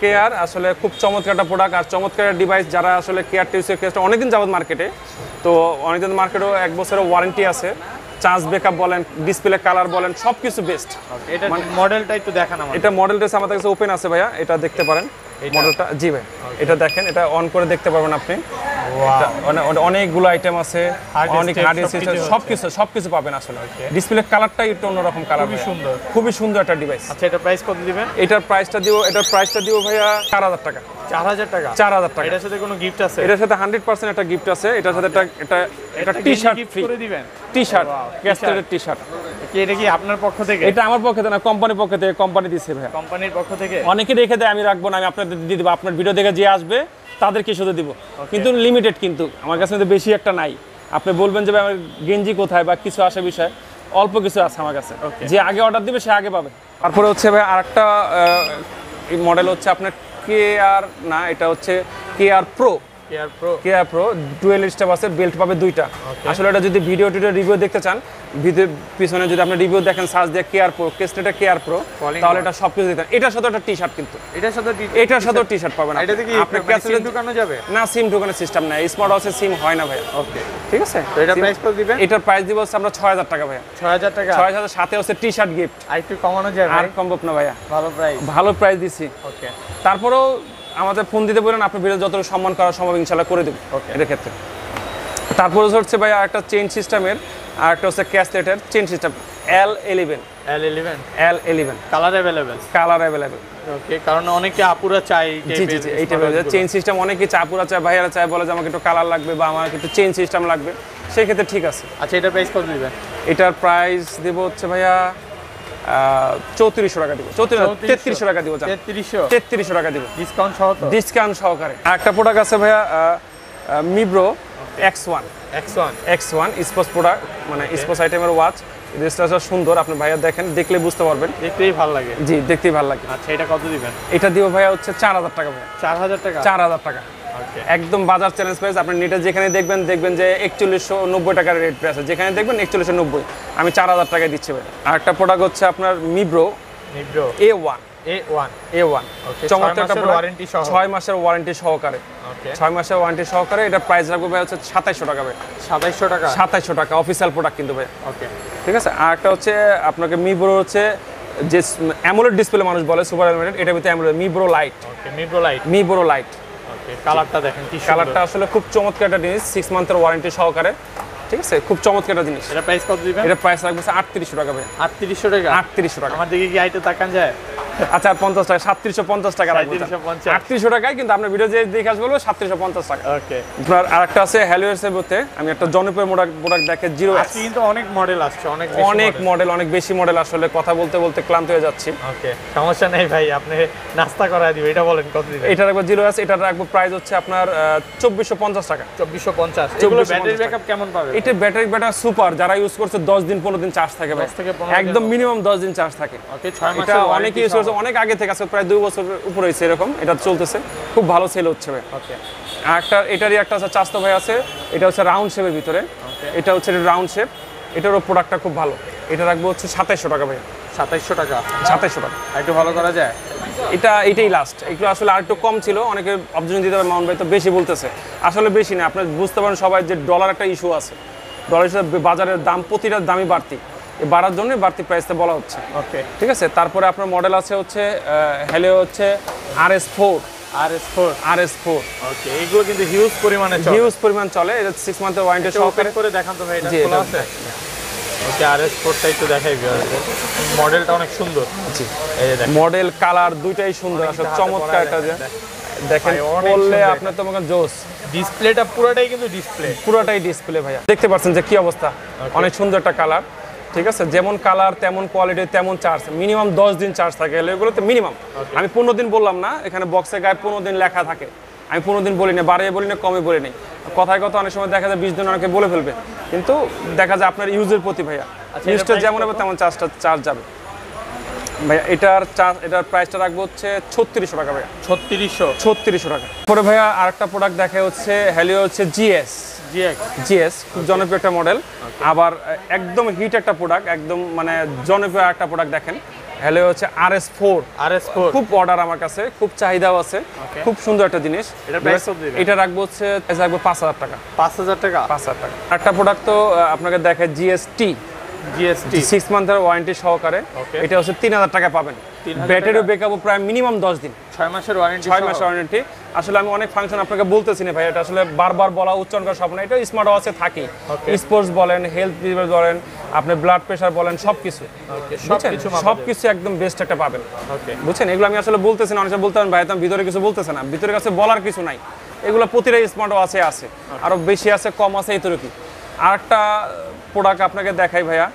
কে আর আসলে খুব চমৎকার একটা প্রোডাক্ট আর চমৎকার ডিভাইস যারা আসলে কে আর টিউসের কেসটা অনেকদিন যাবত মার্কেটে তো অনেকদিন মার্কেটেও 1 বছরের ওয়ারেন্টি আছে চার্জ ব্যাকআপ বলেন ডিসপ্লে কালার বলেন সবকিছু বেস্ট এটা মডেলটা একটু দেখান আমাদের এটা মডেলটা আমাদের কাছে ওপেন আছে ভাইয়া এটা দেখতে পারেন মডেলটা জি ভাই এটা দেখেন এটা অন করে দেখতে পারবেন আপনি ওয়াও অনেকগুলো আইটেম আছে অনেক হার্ড সিস্টেম সবকিছু পাবেন আসলে ডিসপ্লে কালারটা একটু অন্যরকম কালার খুবই সুন্দর একটা ডিভাইস আচ্ছা এটা প্রাইস কত দিবেন এটার প্রাইসটা দিব ভাইয়া 4000 টাকা 4000 টাকা এটার সাথে কোনো গিফট আছে এটার সাথে 100% একটা গিফট আছে এটার সাথে একটা টি-শার্ট ফ্রি করে দিবেন টি-শার্ট গ্যাস্টের টি-শার্ট কি এটা কি আপনার পক্ষ থেকে এটা আমার পক্ষ থেকে না কোম্পানির পক্ষ থেকে কোম্পানি দিছে ভাই কোম্পানির পক্ষ থেকে অনেকে রেখে দেয় আমি রাখবো না আমি আপনাদের দিয়ে দেব আপনার ভিডিও দেখে যে আসবে তাদেরকে শুধু দিব কিন্তু লিমিটেড কিন্তু আমার কাছে তো বেশি একটা নাই আপনি বলবেন যে ভাই আমার গেঞ্জি কোথায় বা কিছু আসে বিষয় অল্প কিছু আছে আমার কাছে যে আগে অর্ডার দিবে সে আগে পাবে তারপরে হচ্ছে ভাই আরেকটা এই মডেল হচ্ছে আপনার কে আর না এটা হচ্ছে কে আর প্রো ডুয়েল স্টপ আছে বেল্ট পাবে দুইটা আসলে এটা যদি ভিডিও টিউটোরিয়াল রিভিউ দেখতে চান ভিডিও পিছনে যদি আপনি রিভিউ দেখেন সার্চ দিয়ে কে আর প্রো কেসটা কে আর প্রো তাহলে এটা সবকিছু দেখেন এটা সাথে একটা টি-শার্ট কিন্তু এটার সাথে টি-শার্ট পাবেন এটা কি আপনি ক্যাশে দোকানে যাবে না সিম দোকানে সিস্টেম নাই স্মার্ট ওয়াচে সিম হয় না ভাই ওকে ঠিক আছে তো এটা প্রাইস কত দিবেন এটার প্রাইস দিব আমরা 6000 টাকা ভাই 6000 সাথে হচ্ছে টি-শার্ট গিফট আইটু কমানো যায় আর কমব না ভাই ভালো প্রাইস দিছি ওকে তারপরে আমাদের ফোন দিতে বলেন আপনি ভিডিও যতটুকু সম্মান করা সম্ভব ইনশাআল্লাহ করে দেব এর ক্ষেত্রে তারপর হচ্ছে ভাই আরেকটা চেইন সিস্টেমের আরেকটা হচ্ছে ক্যাসলেটের chain system L11 colour available okay কারণ অনেকে আপুরা চাই এই টাইপের চেইন সিস্টেম অনেকে আপুরা চায় ভাইরা চায় বলে যে আমাকে একটু কালার লাগবে বা আমার একটু চেইন সিস্টেম লাগবে সেই ক্ষেত্রে ঠিক আছে আচ্ছা এটা প্রাইস কত দিবেন এটার প্রাইস দেব হচ্ছে ভাইয়া 3400 টাকা দিব 3300 টাকা দিব 3300 টাকা দিব ডিসকাউন্ট সহকারে একটা প্রোডাক্ট আছে ভাইয়া মিব্রো X1 স্পোর্টস প্রোডাক্ট মানে স্পোর্টস আইটেমের ওয়াচ রেজিস্ট্রেশন সুন্দর আপনি ভাইয়া দেখেন দেখলে বুঝতে পারবেন দেখতেই ভালো লাগে জি দেখতেই ভালো লাগে আচ্ছা এটা কত দিবেন এটা দিব ভাইয়া হচ্ছে 4000 টাকা ভাইয়া 4000 টাকা একদম বাজার চ্যালেঞ্জ প্রাইস আপনি নেটে যেখানে দেখবেন যে 4190 টাকার রেট প্রাইস আছে যেখানে দেখবেন 4190 আমি 4000 টাকা দিচ্ছি ভাই আর একটা প্রোডাক্ট হচ্ছে আপনার মিব্রো A1 ওকে চমৎকার ওয়ারেন্টি সহ 6 মাসের ওয়ারেন্টি সহকারে ওকে 6 মাসের ওয়ারেন্টি সহকারে এটা প্রাইস রাখবো ভাই হচ্ছে 2700 টাকা ভাই 2700 টাকা অফিশিয়াল প্রোডাক্ট কিন্তু ভাই ওকে ঠিক আছে আর একটা হচ্ছে আপনাকে মিব্রো হচ্ছে যে অ্যামোলেড ডিসপ্লে মানুষ বলে সুপার অ্যামোলেড এটা ভিতরে অ্যামোলেড মিব্রো লাইট কালারটা দেখেন কি কালারটা আসলে খুব চমৎকার একটা জিনিস 6 মান্থের ওয়ারেন্টি সহকারে ঠিক আছে খুব চমৎকার একটা জিনিস এটা প্রাইস কত দিবেন এটা প্রাইস রাখবো 3800 টাকা ভাই 3800 টাকা আমার দিকে কি আইতে তাকান যায় আচ্ছা 50 টাকা 3750 টাকা রাখবো 3850 টাকায় কিন্তু আপনার ভিডিও যে দেখে আসবে বলবো 3750 টাকা ওকে আপনার আরেকটা আছে হ্যালোয়েসের মধ্যে আমি একটা জনপ্রিয় প্রোডাক্ট দেখে 0s আজকে কিন্তু অনেক মডেল আসছে অনেক বেশি মডেল আসলে কথা বলতে ক্লান্ত হয়ে যাচ্ছে ওকে সমস্যা নাই ভাই আপনি নাস্তা করায় দিবেন এটা বলেন কত দিবেন এটা রাখবো 0s এটা রাখবো প্রাইস হচ্ছে আপনার 2450 টাকা 2450 এগুলো ব্যাটারি ব্যাকআপ কেমন পাবে এটা ব্যাটারি সুপার যারা ইউজ করছে 10 দিন 15 দিন চার্জ থাকে ভাই একদম মিনিমাম 10 দিন চার্জ থাকে ওকে 6 মাসে অনেক অনেক আগে থেকে আছে প্রায় 2 বছরের উপরে হইছে এরকম এটা চলতেছে খুব ভালো সেল হচ্ছে ভাই ওকে আর একটা এটারই একটা আছে চাস্তো ভাই আছে এটা হচ্ছে রাউন্ড শেপের ভিতরে এটা হচ্ছে রাউন্ড শেপ এটারও প্রোডাক্টটা খুব ভালো এটা রাখবো হচ্ছে 2700 টাকা ভাই 2700 টাকা একটু ভালো করা যায় এটাই লাস্ট একটু আসলে আর একটু কম ছিল অনেকে অবজেকশন দিতে পারে মাউন্ট ভাই তো বেশি বলতেছে আসলে বেশি না আপনি বুঝতে পারেন সবাই যে ডলার একটা ইস্যু আছে ডলারের সাথে বাজারের দাম প্রতিটার দামই বাড়তি বাড়ার জন্য বাড়তি প্রাইসটা বলা হচ্ছে ওকে ঠিক আছে তারপরে আপনার মডেল আছে হচ্ছে হেলিও হচ্ছে RS4 ওকে এগুলো কিন্তু হিউজ পরিমাণে চলে এটা 6 মান্থের ওয়ারেন্টি সহকারে করে দেখান তো ভাই এটা খোলা আছে এটা RS4 টাই তো দেখাই ভিউয়ারদের, মডেলটা অনেক সুন্দর। জি এই যে দেখেন মডেল কালার দুইটাই সুন্দর, আসলে চমৎকার। এটা যে দেখেন বললে আপনার তো মনে করেন জোস। ডিসপ্লেটা পুরোটাই কিন্তু ডিসপ্লে, পুরোটাই ডিসপ্লে ভাইয়া। দেখতে পাচ্ছেন যে কি অবস্থা, অনেক সুন্দর একটা কালার। ঠিক আছে, যেমন কালার তেমন কোয়ালিটি তেমন চার্জ, মিনিমাম 10 দিন চার্জ থাকে। এগুলো তো মিনিমাম, আমি 15 দিন বললাম না, এখানে বক্সে গায়ে 15 দিন লেখা থাকে। আমি 15 দিন বলি না, বাড়িয়ে বলি না, কমে বলি নেই। কথায় কথা অনেক সময় দেখা যায় 20 দিন অনেকে বলে ফেলবে, কিন্তু দেখা যায় আপনার ইউজের প্রতি ভাইয়া, ইউজটা যেমন হবে তেমন চার্জটা চার্জ যাবে ভাইয়া। এটার প্রাইসটা রাখবো হচ্ছে 3600 টাকা ভাইয়া, 3600 টাকা। পরে ভাইয়া আরেকটা প্রোডাক্ট দেখা হচ্ছে হ্যালিও, হচ্ছে জিএস, খুব জনপ্রিয় একটা মডেল, আবার একদম হিট একটা প্রোডাক্ট, একদম মানে জনপ্রিয় একটা প্রোডাক্ট। দেখেন হ্যালো হচ্ছে RS4, খুব অর্ডার আমার কাছে, খুব চাহিদাও আছে, খুব সুন্দর একটা জিনিস। এটা রাখবো হচ্ছে 5000 টাকা, 5000 টাকা। একটা প্রোডাক্ট তো আপনাকে দেখে GST 6 মান্থের ওয়ারেন্টি সহকারে, এটা হচ্ছে 3000 টাকা পাবেন। ব্যাটারি ব্যাকআপও প্রায় মিনিমাম 10 দিন, 6 মাসের ওয়ারেন্টি। 6 মাস ওয়ারেন্টি। আসলে আমি অনেক ফাংশন আপনাকে বলতেছি না ভাই, এটা আসলে বারবার বলা উচ্চারণ করা সম্ভব না। এটা স্মার্ট ওয়াচে থাকে, স্পোর্টস বলেন, হেলথ বলেন, আপনি ব্লাড প্রেশার বলেন, সবকিছু সবকিছু একদম বেস্ট একটা পাবেন। বুঝছেন, এগুলো আমি আসলে বলতেছি না, অনেকে বলতে পারেন ভাই তো ভিতরে কিছু বলতেছে না। ভিতরে কাছে বলার কিছু নাই, এগুলো প্রতিটা স্মার্ট ওয়াচে আছে, আরও বেশি আছে, কম আছে, এই তরকি। আর একটা প্রোডাক্ট আপনাকে দেখাই ভাইয়া,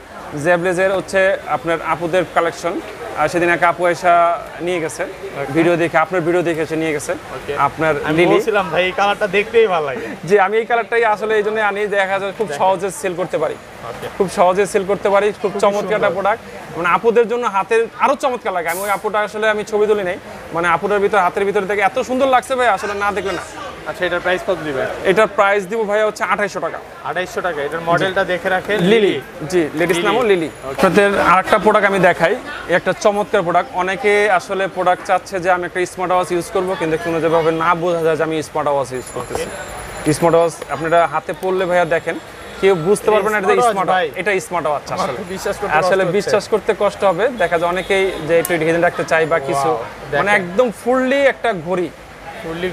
জেবলেজের হচ্ছে আপনার আপুদের কালেকশন। আর সেদিন এক আপু এসা নিয়ে গেছে ভিডিও দেখে, আপনার ভিডিও দেখে এসে নিয়ে গেছে। আপনার বলছিলাম ভাই এই কালারটা দেখতেই ভালো লাগে, যে আমি এই কালারটাই আসলে এই জন্য আনি, দেখা যায় খুব সহজে সেল করতে পারি, খুব চমৎকার একটা প্রোডাক্ট। মানে আপুদের জন্য হাতের আরো চমৎকার লাগে। আমি ওই আপুটা আসলে আমি ছবি তুলি নাই, মানে আপুটার ভিতরে হাতের ভিতরে থেকে এত সুন্দর লাগছে ভাই, আসলে না দেখলে না। আচ্ছা এটার প্রাইস কত দিবেন? এটার প্রাইস দিব ভাইয়া হচ্ছে 2800 টাকা, 2800 টাকা। এটার মডেলটা দেখে রাখেন, লিলি। জি, লেডিস নামও লিলি। আপনাদের আরেকটা প্রোডাক্ট আমি দেখাই, একটা চমৎকার প্রোডাক্ট। অনেকে আসলে প্রোডাক্ট চাচ্ছে যে আমি একটা স্মার্ট ওয়াচ ইউজ করবো, কিন্তু কোনো যেভাবে না বোঝা যায় যে আমি স্মার্ট ওয়াচ ইউজ করতেছি। স্মার্ট ওয়াচ আপনারা হাতে পড়লে ভাইয়া দেখেন কেউ বুঝতে পারবে না এটা স্মার্ট ওয়াচ। আসলে বিশ্বাস করতে কষ্ট হবে, দেখা যায় অনেকেই যে একটু ডিজাইন রাখতে চাই বা কিছু, মানে একদম ফুললি একটা ঘড়ি,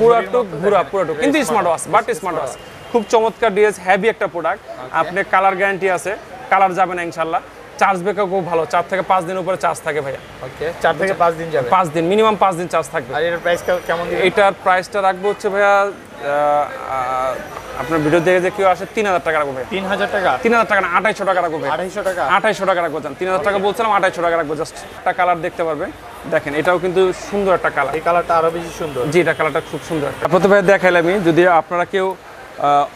পুরাটুক ঘুরা পুরাটুক, কিন্তু smart watch, but smart watch. খুব চমৎকার ডিএস, হেভি একটা প্রোডাক্ট। আপনি কালার গ্যারান্টি আছে, কালার যাবে না ইনশাল্লাহ। চার্জ ব্যাকআপ খুব ভালো, 4 থেকে 5 দিন উপরে চার্জ থাকে ভাইয়া। ওকে, 4 থেকে 5 দিন যাবে, 5 দিন মিনিমাম, 5 দিন চার্জ থাকবে। আর এর প্রাইস কেমন দিবেন? এটার প্রাইসটা রাখবো হচ্ছে ভাইয়া, আপনার ভিডিও দেখে যে কেউ আসে 3000 টাকা রাখবো ভাইয়া। 3000 টাকা? 3000 টাকা না, 2800 টাকা রাখবো ভাইয়া। 2800 টাকা? 2800 টাকা রাখবো। 3000 টাকা বলছিলাম, 2800 টাকা রাখবো। জাস্ট একটা কালার দেখতে পারবেন, দেখেন এটাও কিন্তু সুন্দর একটা কালার। এই কালারটা আরো বেশি সুন্দর। জি, এটা কালারটা খুব সুন্দর। প্রথমে ভাইয়া দেখাইলাম আমি, যদি আপনারা কেউ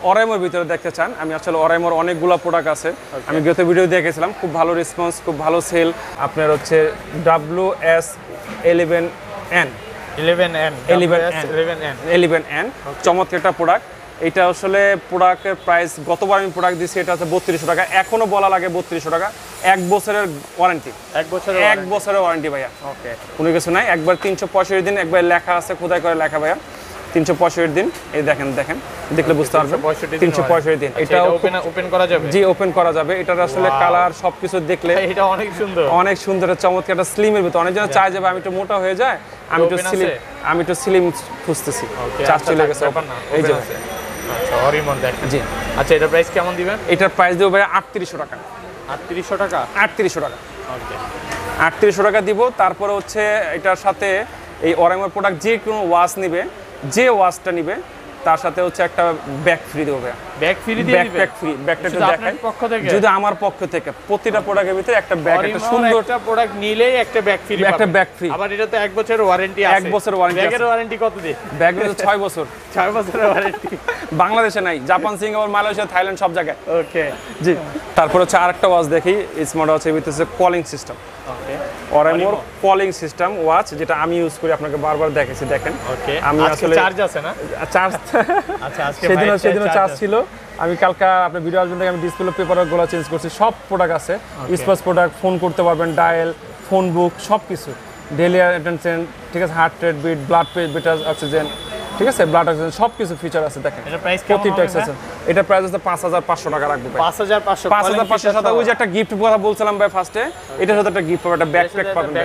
অরাইমোর ভিতরে দেখতে চান, আমি আসলে অরাইমোর অনেকগুলো প্রোডাক্ট আছে, আমি গত ভিডিও দেখেছিলাম, খুব ভালো রেসপন্স, খুব ভালো সেল। আপনার হচ্ছে WS11N, চমৎকার একটা প্রোডাক্ট। এটা আসলে প্রোডাক্টের প্রাইস গতবার আমি প্রোডাক্ট দিয়েছি, এটা হচ্ছে 3200 টাকা। এখনো বলা লাগে 3200 টাকা, 1 বছরের ওয়ারেন্টি। 1 বছরের ওয়ারেন্টি ভাইয়া, কোনো কিছু নাই। একবার 365 দিন, একবার লেখা আছে, খোদাই করে লেখা ভাইয়া, 365 দিন। এই দেখেন, দেখলে বুঝতে পারবেন 365 দিন। এটা ওপেন করা যাবে? জি, ওপেন করা যাবে। এটার আসলে কালার সবকিছু দেখলে এটা অনেক সুন্দর, অনেক সুন্দর, চমৎকার একটা স্লিমের ভিতরে। অনেক জনের চাই যাবে আমি একটু মোটা হয়ে যায়, আমি একটু স্লিম খুঁজতেছি, চার্জ চলে গেছে, এই যে। আচ্ছা অরিমন দেখেন। জি, আচ্ছা এটার প্রাইস কেমন দিবেন? এটার প্রাইস দেবো ভাই 3800 টাকা। 3800 টাকা? 3800 টাকা। ওকে, 3800 টাকা দিব। তারপরে হচ্ছে এটার সাথে এই অরিমন প্রোডাক্ট, যে কোনো ওয়াচ নেবে, যে ওয়াচটা নিবে তার সাথে হচ্ছে একটা ব্যাগ ফ্রি দেবো ভাইয়া। ব্যাগ ফ্রি দিয়ে দিবেন? Bag free. ব্যাগটা তো দেখাই পক্ষ থেকে, যদি আমার পক্ষ থেকে প্রতিটা প্রোডাক্টের ভিতরে একটা ব্যাগ, একটা সুন্দরটা প্রোডাক্ট নিলেই একটা ব্যাগ ফ্রি, একটা ব্যাগ ফ্রি। আবার এটা তো 1 বছরের ওয়ারেন্টি আছে। 1 বছরের ওয়ারেন্টি। ব্যাগের ওয়ারেন্টি কত দিন? ব্যাগের 6 বছর। 6 বছরের ওয়ারেন্টি বাংলাদেশে নাই, জাপান, সিঙ্গাপুর, মালয়েশিয়া, থাইল্যান্ড সব জায়গায়। ওকে, জি। তারপর হচ্ছে আরেকটা ওয়াচ দেখি, স্মার্ট ওয়াচের ভিতরে হচ্ছে কলিং সিস্টেম। ওকে, অরাইমোর কলিং সিস্টেম ওয়াচ, যেটা আমি ইউজ করি, আপনাকে বারবার দেখেছি। দেখেন আমি আসলে চার্জ আছে না, চার্জ। আচ্ছা, আজকে সেদিনও চার্জ ছিল। আমি কালকে আপনার ভিডিও আসবেন থেকে আমি ডিসপ্লে পেপারের গোলা চেঞ্জ করছি। সব প্রোডাক্ট আছে, স্পোর্টস প্রোডাক্ট, ফোন করতে পারবেন, ডায়াল, ফোন বুক, সব কিছু। ডেলি অ্যাটেনশন, ঠিক আছে, heart rate, beat, blood pressure, oxygen, ঠিক আছে, ব্লাড অক্সিজেন, সব কিছু ফিচার আছে। দেখেন এটা প্রাইস কত? এটা প্রাইস আছে 5500 টাকা রাখবো ভাই। 5500 সাথে ওই যে একটা গিফট কথা বলছিলাম ভাই ফার্স্টে, এটার সাথে একটা গিফট পাবে, একটা ব্যাকপ্যাক পাবেন।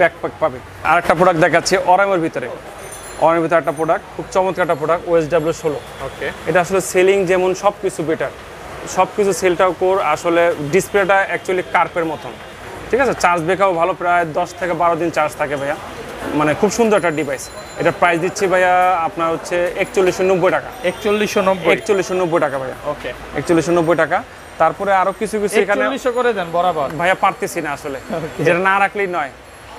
ব্যাকপ্যাক পাবে। আর একটা প্রোডাক্ট দেখাচ্ছি অরাইমোর ভিতরে, অরাইমোর ভিতরে একটা প্রোডাক্ট, খুব চমৎকার একটা প্রোডাক্ট, OSW Solo। ওকে, এটা আসলে সেলিং যেমন সবকিছু বেটার, সবকিছু সেলটাও কোর, আসলে ডিসপ্লেটা অ্যাকচুয়ালি কার্পের মতন, ঠিক আছে। চার্জ ব্যাকআপও ভালো, প্রায় 10 থেকে 12 দিন চার্জ থাকে ভাইয়া, মানে খুব সুন্দর একটা ডিভাইস। এটা প্রাইস দিচ্ছি ভাইয়া আপনার হচ্ছে 4190 টাকা। 4190 টাকা ভাইয়া। ওকে, 4190 টাকা। তারপরে আরও কিছু কিছু এখানে 4100 করে দেন বরাবর ভাইয়া, পারতেছি না আসলে, যেটা না রাখলেই নয়,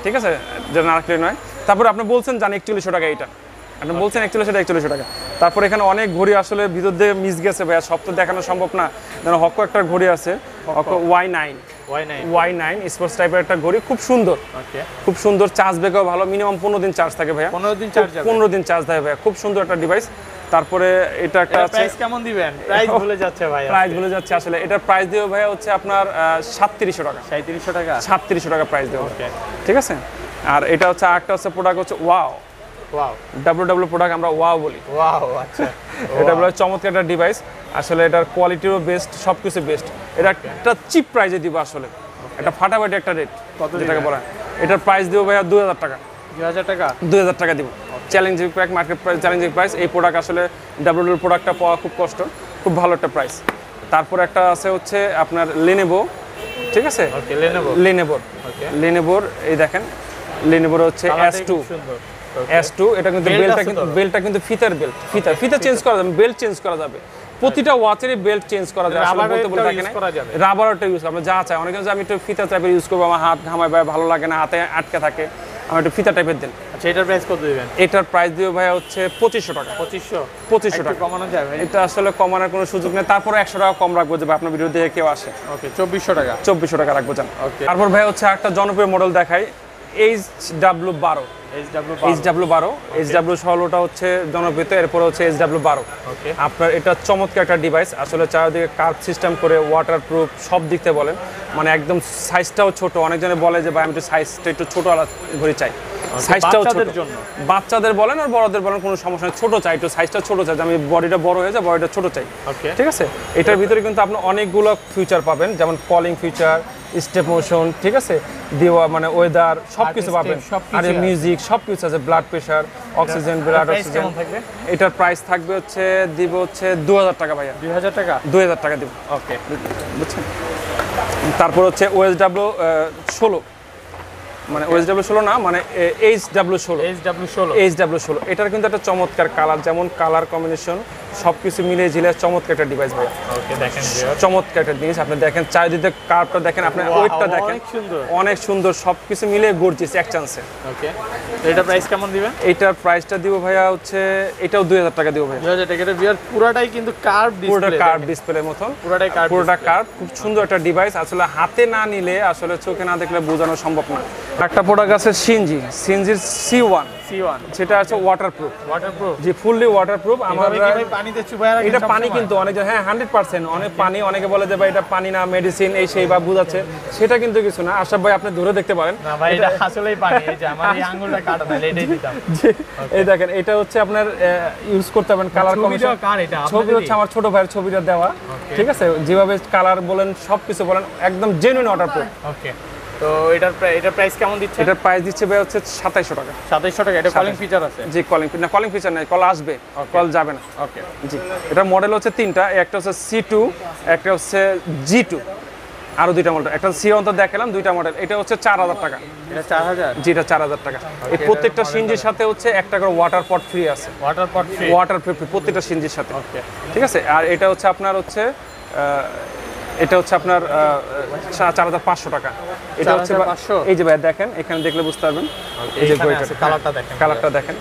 ঠিক আছে, যেটা না রাখলেই নয়। তারপরে আপনি বলছেন জান 4100 টাকা, এটা আপনি বলছেন 4100 টাকা। তারপরে এখানে অনেক ঘড়ি আসলে ভিতর দিয়ে মিস গেছে ভাইয়া, সব তো দেখানো সম্ভব না। যেন হকো একটা ঘড়ি আছে, হকো Y9 স্পোর্টস টাইপের একটা ঘড়ি, খুব সুন্দর। ওকে, খুব সুন্দর, চার্জ ব্যাকও ভালো, মিনিমাম 15 দিন চার্জ থাকে ভাইয়া, 15 দিন চার্জ থাকে ভাইয়া, খুব সুন্দর একটা ডিভাইস। তারপরে এটা একটা প্রাইস কেমন দিবেন? প্রাইস ভুলে যাচ্ছে ভাইয়া, প্রাইস ভুলে যাচ্ছে আসলে। এটার প্রাইস দেব ভাইয়া হচ্ছে আপনার 3700 টাকা। 3700 টাকা প্রাইস দেব। ওকে, ঠিক আছে। আর এটা হচ্ছে একটা হচ্ছে প্রোডাক্ট হচ্ছে ওয়াও WW প্রোডাক্ট, আমরা ওয়াও বলি। ওয়াও, আচ্ছা, এটা বলে চমৎকার একটা ডিভাইস আসলে। এটার কোয়ালিটিও বেস্ট, সবকিছু বেস্ট। এটা একটা চিপ প্রাইজে দিব আসলে, এটা ফাটাফাটি একটা রেট, কত টাকা বলা? এটার প্রাইস দেবো ভাইয়া 2000 টাকা। 2000 টাকা দিব, challenging price, market price, challenging price. এই প্রোডাক্ট আসলে WW প্রোডাক্টটা পাওয়া খুব কষ্ট, খুব ভালো একটা প্রাইস। তারপর একটা আছে হচ্ছে আপনার লেনেভো, ঠিক আছে, লেনেভোর এই দেখেন, লেনেভোর হচ্ছে S2। এটা কিন্তু বেল্টটা কিন্তু ফিতার বেল্ট, ফিতা চেঞ্জ করা যাবে, বেল্ট চেঞ্জ করা যাবে, প্রতিটা ওয়াচেরই বেল্ট চেঞ্জ করা যাবে। রাবারটা ইউজ আমরা যা চাই, অনেকে আমি একটু ফিতা টাইপের ইউজ করবো, আমার হাত ঘামায় ভাই, ভালো লাগে না, হাতে আটকে থাকে, আমার একটু ফিতা টাইপের দেন। আচ্ছা, এটার প্রাইস কত দিবেন? এটার প্রাইস দিবে ভাই হচ্ছে 2500 টাকা। 2500 টাকা কমানো যাবে? এটা আসলে কমানোর কোনো সুযোগ নেই। তারপরে 100 টাকা কম রাখবো, যাবে আপনার ভিডিও দেখে কেউ আসে। ওকে, 2400 টাকা। 2400 টাকা রাখবো জান। ওকে, তারপর ভাই হচ্ছে একটা জনপ্রিয় মডেল দেখাই, HW Soloটা হচ্ছে জনপ্রিয়। এরপরে হচ্ছে HW 12। আপনার এটা চমৎকার একটা ডিভাইস আসলে, চারদিকে কার্ভ সিস্টেম করে, ওয়াটারপ্রুফ, সব দিক থেকে বলেন, মানে একদম সাইজটাও ছোট। অনেকজনে বলে যে ভাই আমি একটু সাইজটা একটু ছোট ঘড়ি চাই, সাইজটাও ছোট, বাচ্চাদের বলেন আর বড়দের বলেন কোনো সমস্যা নেই, ছোট চাই, একটু সাইজটা ছোট চাই, আমি বডিটা বড় হয়ে যায়, বডিটা ছোট চাই, ঠিক আছে। এটার ভিতরে কিন্তু আপনি অনেকগুলো ফিচার পাবেন, যেমন কলিং ফিচার, স্টেপ মোশন, ঠিক আছে, দেওয়া মানে ওয়েদার, সব কিছু পাবেন, আর মিউজিক সব কিছু আছে, blood pressure, oxygen, blood oxygen. এটার প্রাইস থাকবে হচ্ছে দিব হচ্ছে 2000 টাকা ভাইয়া। 2000 টাকা? 2000 টাকা দিব। ওকে, বুঝছেন। তারপর হচ্ছে OSW 16, মানে OSW 16 না, মানে HW 16। এটার কিন্তু একটা চমৎকার কালার, যেমন কালার কম্বিনেশন সবকিছু মিলে ঝিলে চমৎকার একটা ডিভাইস ভাই। ওকে, দেখেন চমৎকার একটা জিনিস, আপনি দেখেন চারিদিকে কার্ভটা দেখেন, আপনি ওয়েটটা দেখেন, অনেক সুন্দর, সবকিছু মিলে গর্জিয়াস এক চান্সে। ওকে, এটার প্রাইস কেমন দিবেন? এটার প্রাইসটা দিব ভাইয়া হচ্ছে, এটাও 2000 টাকা দিব ভাইয়া। 2000 টাকা। এটা বিয়ার পুরাটাই কিন্তু কার্ভ ডিসপ্লে, পুরোটা কার্ভ ডিসপ্লের মত, পুরোটাই কার্ভ, পুরোটা কার্ভ, খুব সুন্দর একটা ডিভাইস আসলে। হাতে না নিলে আসলে, চোখে না দেখলে বোঝানো সম্ভব না। একটা প্রোডাক্ট আছে সিনজির C1, সেটা আছে ওয়াটারপ্রুফ, জি, ফুললি ওয়াটারপ্রুফ। আমরা কি পানিতে চুবায় রাখি? এটা পানি কিন্তু অনেক, হ্যাঁ, 100%। অনেক পানি, অনেকে বলে যে ভাই এটা পানি না, মেডিসিন, এই সেই বা বুঝাচ্ছে, সেটা কিন্তু কিছু না। আশা ভাই আপনি ধরে দেখতে পারেন না ভাই, এটা আসলেই পানি। এই যে আমার এই আঙ্গুলটা কাটা না, এটাই দিতাম। এই দেখেন, এটা হচ্ছে আপনার ইউজ করতে পারেন কালার কম্বিনেশন। ছবি হচ্ছে আমার ছোট ভাইয়ের ছবিটা দেওয়া, ঠিক আছে, যেভাবে কালার বলেন সবকিছু বলেন, একদম জেনুইন ওয়াটারপ্রুফ। ওকে, তো এটার প্রাইস কেমন দিচ্ছে? এটার প্রাইস দিচ্ছে ভাই হচ্ছে 2700 টাকা। 2700 টাকা। এটা কলিং ফিচার আছে? জি, কলিং ফিচার নাই, কল আসবে, কল যাবে না। ওকে, জি। এটা মডেল হচ্ছে 3টা, একটা হচ্ছে C2, একটা হচ্ছে G2, আরো 2টা মডেল, একটা C1 তো দেখালাম, 2টা মডেল। এটা হচ্ছে 4000 টাকা। এটা 4000? জি, এটা 4000 টাকা। এই প্রত্যেকটা সিনজির সাথে হচ্ছে একটা করে ওয়াটার পট ফ্রি আছে, ওয়াটার ফ্রি প্রত্যেকটা সিনজির সাথে। ওকে, ঠিক আছে। আর এটা হচ্ছে আপনার হচ্ছে আপনার 4500 টাকা। এটা হচ্ছে এই যে ভাই দেখেন, এখানে দেখলে বুঝতে পারবেন, এই যে কালারটা দেখেন,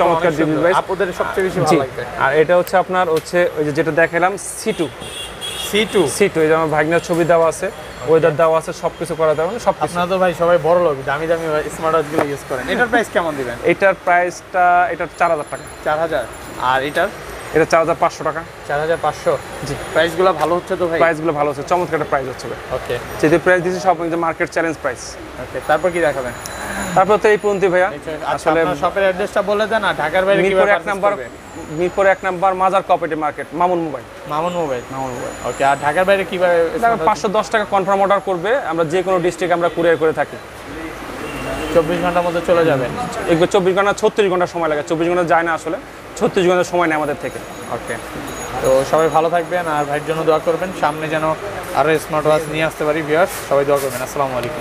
চমৎকার ডিভাইস, আপনাদের সবচেয়ে বেশি ভালো লাগবে। আর এটা হচ্ছে আপনার হচ্ছে ওই যে যেটা দেখালাম C2, এই যে আমার ভাগনার ছবি দেওয়া আছে, ওয়েদার দেওয়া আছে, সবকিছু করা দেওয়া, সব। আপনারা তো ভাই সবাই বড় লোক, দামি স্মার্ট ওয়াচগুলো ইউজ করেন। এটার প্রাইস কেমন দিবেন? এটার প্রাইসটা, এটার 4000 টাকা। 4000। আর এটা 4500 টাকা। 4500। জি, প্রাইসগুলো ভালো হচ্ছে তো ভাই? প্রাইসগুলো ভালো হচ্ছে, চমৎকার একটা প্রাইস হচ্ছে ভাই। ওকে, যেটা প্রাইস দিয়েছি সব মার্কেট চ্যালেঞ্জ প্রাইস। ওকে, তারপর কি দেখাবেন? তারপর তো এই পর্যন্ত ভাইয়া। আসলে শপের অ্যাড্রেসটা বলে দেন, আর ঢাকার বাইরে কি ব্যাপার? মিরপুর 1 নম্বর Mazar cooperative market, Mamun mobile. Okay, আর ঢাকার বাইরে কিভাবে? 510 টাকা কনফার্ম অর্ডার করবে, আমরা যে কোনো ডিস্ট্রিক্ট আমরা কুরিয়ার করে থাকি। 24 ঘন্টার মধ্যে চলে যাবে? 24 ঘন্টা 36 ঘন্টা সময় লাগে, 24 ঘন্টা যায় না আসলে, 36 ঘন্টা সময় নেই আমাদের থেকে। ওকে। তো সবাই ভালো থাকবেন আর ভাইয়ের জন্য দোয়া করবেন, সামনে যেন আরও স্মার্ট ওয়াচ নিয়ে আসতে পারি ভিউয়ার্স, সবাই দোয়া করবেন। আসসালামু আলাইকুম।